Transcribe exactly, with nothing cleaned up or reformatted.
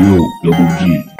Yo, double G.